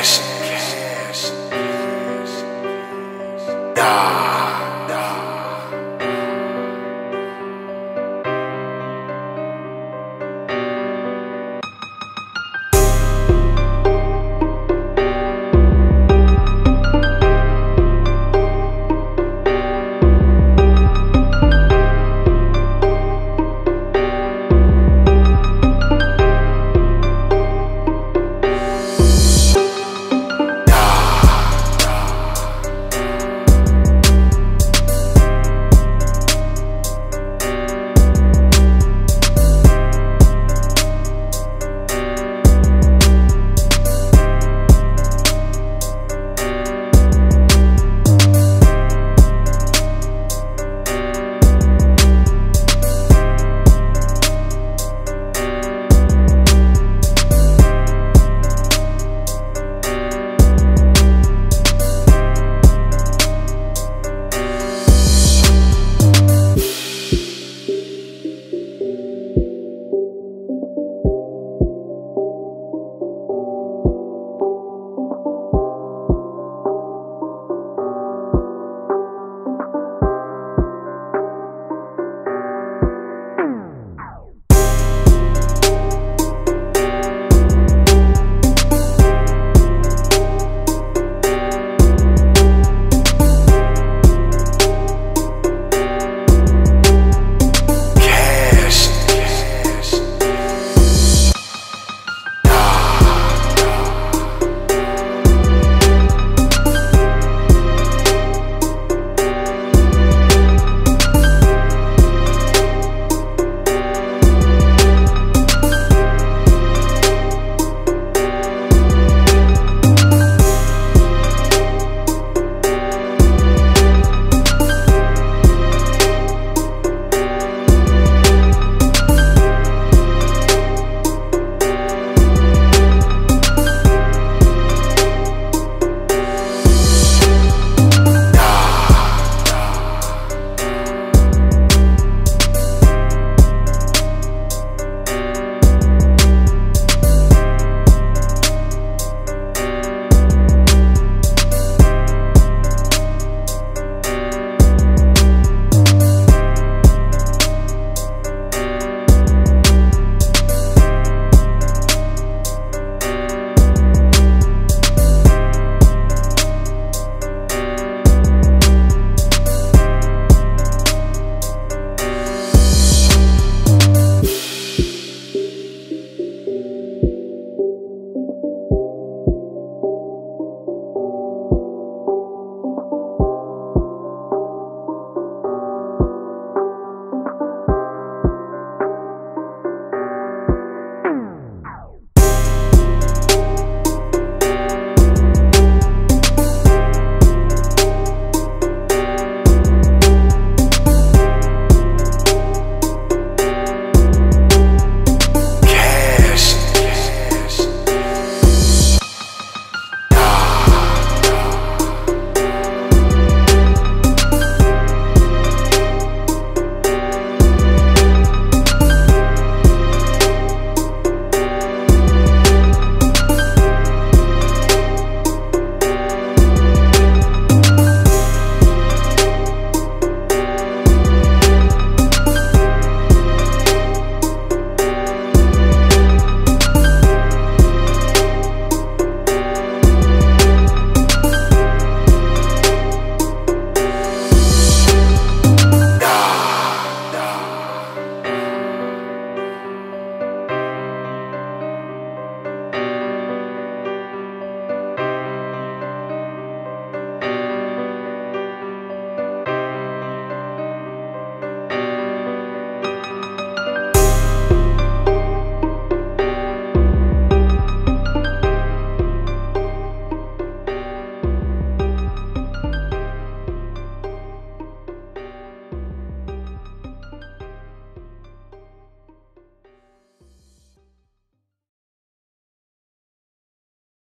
Yes.